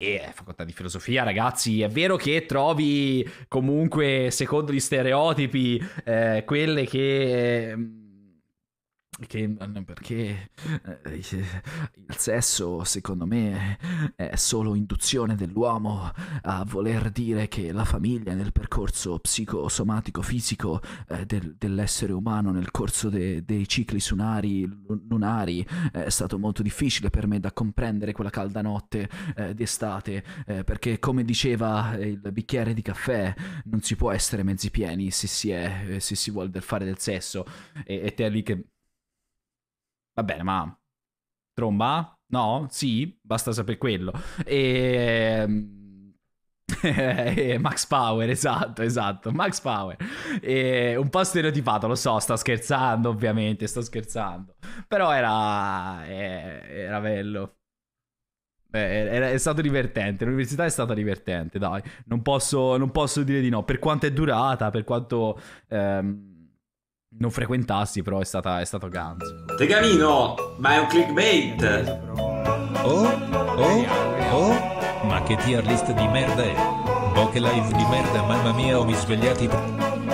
E facoltà di filosofia, ragazzi, è vero che trovi comunque, secondo gli stereotipi, quelle che perché il sesso, secondo me, è solo induzione dell'uomo a voler dire che la famiglia nel percorso psicosomatico-fisico dell'essere umano nel corso dei cicli lunari è stato molto difficile per me da comprendere quella calda notte d'estate, perché, come diceva il bicchiere di caffè, non si può essere mezzi pieni se si vuole fare del sesso, e te è lì che... Va bene, ma tromba? No? Sì? Basta sapere quello. Max Power, esatto, Max Power. Un po' stereotipato, lo so, sto scherzando ovviamente, sto scherzando. Però era bello. È stato divertente, l'università è stata divertente, dai. Non posso dire di no, per quanto è durata, per quanto... non frequentassi, però è stato ganzo. Tegamino, ma è un clickbait. Ma che tier list di merda è? Bokeh live di merda, mamma mia, ho mi svegliati.